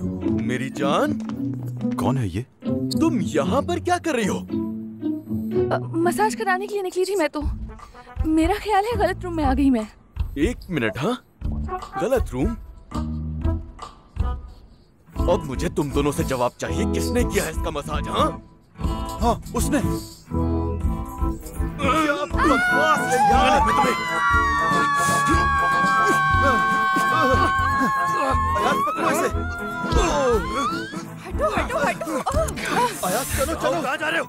मेरी जान, कौन है ये? तुम यहाँ पर क्या कर रही हो? मसाज कराने के लिए निकली थी मैं तो। मेरा ख्याल है गलत रूम में आ गई मैं। एक मिनट। हाँ, गलत रूम? अब मुझे तुम दोनों से जवाब चाहिए, किसने किया है इसका मसाज? हाँ हाँ, उसने। हटो हटो हटो। आयात, चलो चलो। कहाँ जा रहे हो?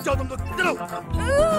चलो तुम लोग, चलो।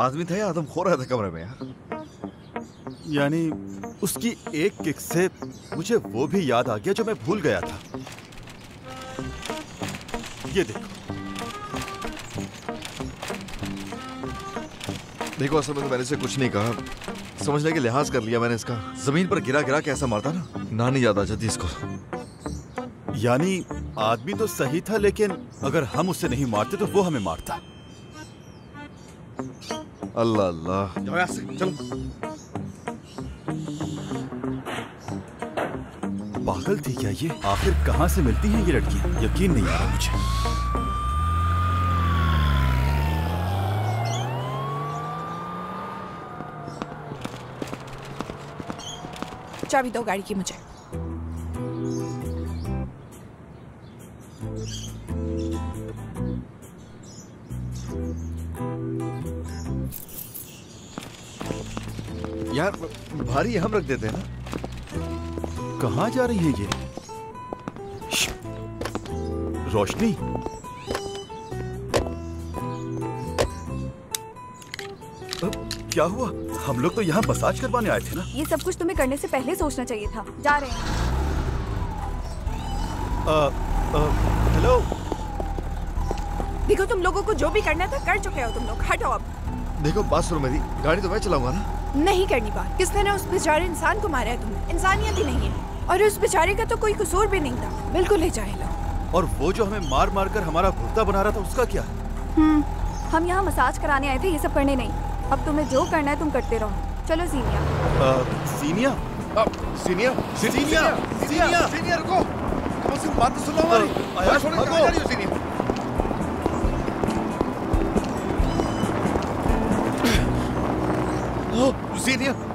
आदमी था या आदम खो रहा था कमरे में यार। यानी उसकी एक किक से मुझे वो भी याद आ गया जो मैं भूल गया था। ये देखो असल में तो मैंने इसे कुछ नहीं कहा, समझने के लिहाज कर लिया मैंने इसका। जमीन पर गिरा गिरा कैसा मारता ना, नानी याद आ जाती इसको। यानी आदमी तो सही था, लेकिन अगर हम उसे नहीं मारते तो वो हमें मारता। अल्लाह अल्लाह। जाओ यहाँ से, चलो। पागल थी क्या ये? आखिर कहाँ से मिलती है ये लड़कियाँ? यकीन नहीं आ रहा मुझे। चाबी दो गाड़ी की मुझे। यार भारी हम रख देते हैं ना। कहाँ जा रही है ये? रोशनी, क्या हुआ? हम लोग तो यहाँ मसाज करवाने आए थे ना। ये सब कुछ तुम्हें करने से पहले सोचना चाहिए था। जा रहे हैं। हेलो, देखो तुम लोगों को जो भी करना था कर चुके हो तुम लोग। हटो अब। देखो बात सुनो मेरी, गाड़ी तो मैं चलाऊंगा ना। नहीं करनी बात। किसने ना उस बेचारे इंसान को मारा है तुमने। इंसानियत ही नहीं है। और उस बेचारे का तो कोई कसूर भी नहीं था, बिल्कुल ही जाहिल। और वो जो हमें मार मार कर हमारा भुगता बना रहा था, उसका क्या? हम यहाँ मसाज कराने आए थे, ये सब करने नहीं। अब तुम्हें जो करना है तुम करते रहो। चलो सीनिया। सीनिया? सीनिया? सीनिया? सीनिया? सीनिया रुको। तुम सिर्फ बात सुन लो हमारी। आया छोड़ो, कहाँ जा रही हो सीनिया? सीनिया